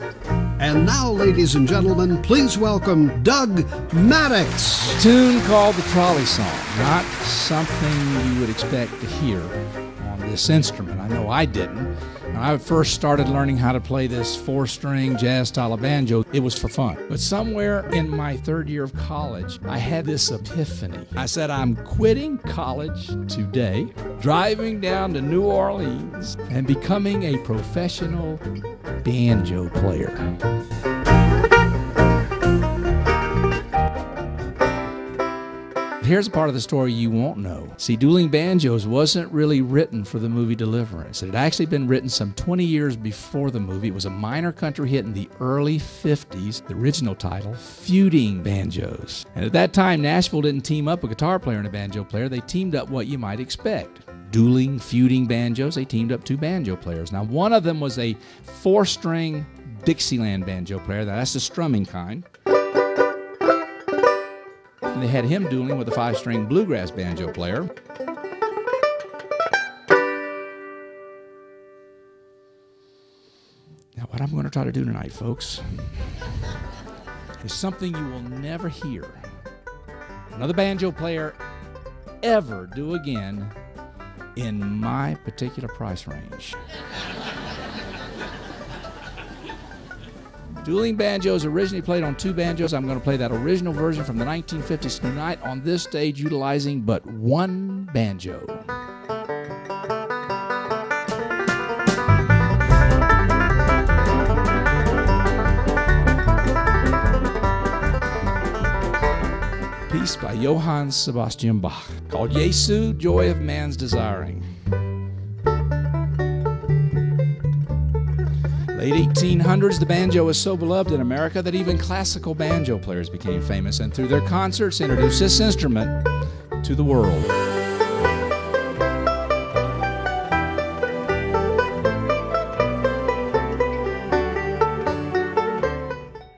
And now, ladies and gentlemen, please welcome Doug Mattocks. A tune called the Trolley Song, not something you would expect to hear on this instrument. I know I didn't. When I first started learning how to play this four-string jazz style banjo, it was for fun. But somewhere in my third year of college, I had this epiphany. I said, I'm quitting college today, driving down to New Orleans, and becoming a professional banjo player. Here's a part of the story you won't know. See, Dueling Banjos wasn't really written for the movie Deliverance. It had actually been written some 20 years before the movie. It was a minor country hit in the early 50s, the original title, Feuding Banjos. And at that time, Nashville didn't team up a guitar player and a banjo player. They teamed up what you might expect. Dueling, feuding banjos, they teamed up two banjo players. Now, one of them was a four-string Dixieland banjo player. That's the strumming kind. And they had him dueling with a five-string bluegrass banjo player. Now, what I'm going to try to do tonight, folks, is something you will never hear another banjo player ever do again in my particular price range. Dueling Banjos originally played on two banjos. I'm going to play that original version from the 1950s tonight on this stage utilizing but one banjo. Piece by Johann Sebastian Bach called Jesu, Joy of Man's Desiring. Late 1800s, the banjo was so beloved in America that even classical banjo players became famous and through their concerts introduced this instrument to the world.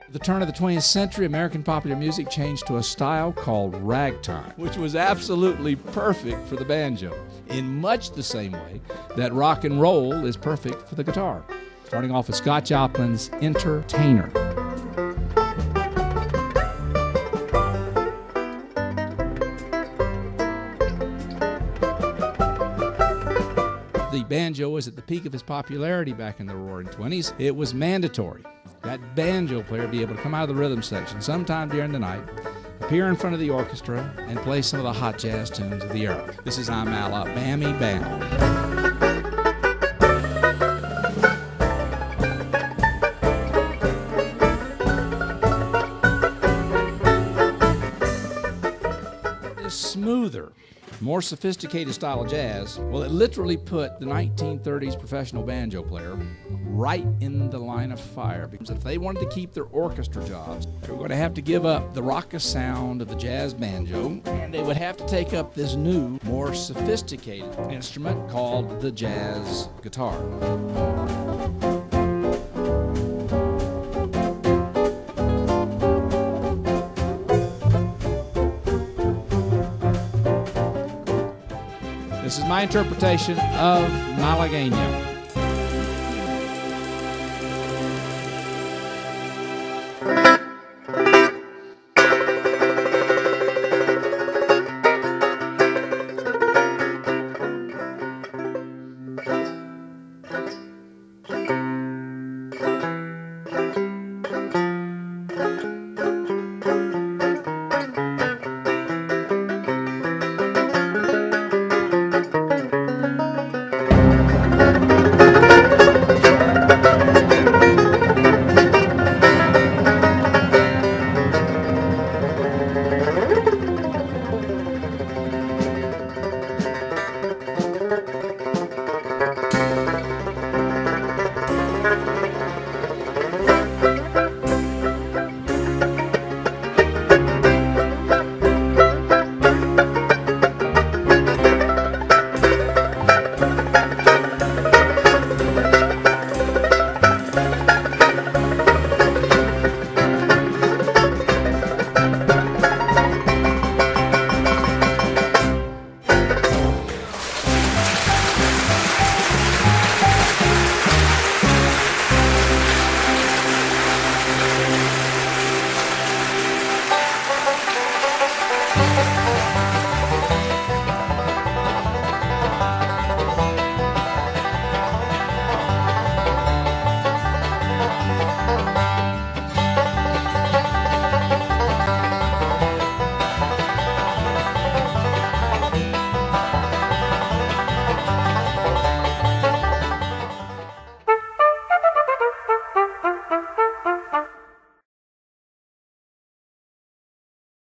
At the turn of the 20th century, American popular music changed to a style called ragtime, which was absolutely perfect for the banjo, in much the same way that rock and roll is perfect for the guitar. Starting off with Scott Joplin's Entertainer. The banjo was at the peak of its popularity back in the Roaring 20s. It was mandatory that banjo player be able to come out of the rhythm section sometime during the night, appear in front of the orchestra, and play some of the hot jazz tunes of the era. This is I'm Alabama Bound. Smoother, more sophisticated style of jazz, well, it literally put the 1930s professional banjo player right in the line of fire, because if they wanted to keep their orchestra jobs, they were going to have to give up the raucous sound of the jazz banjo, and they would have to take up this new, more sophisticated instrument called the jazz guitar. This is my interpretation of Malagueña.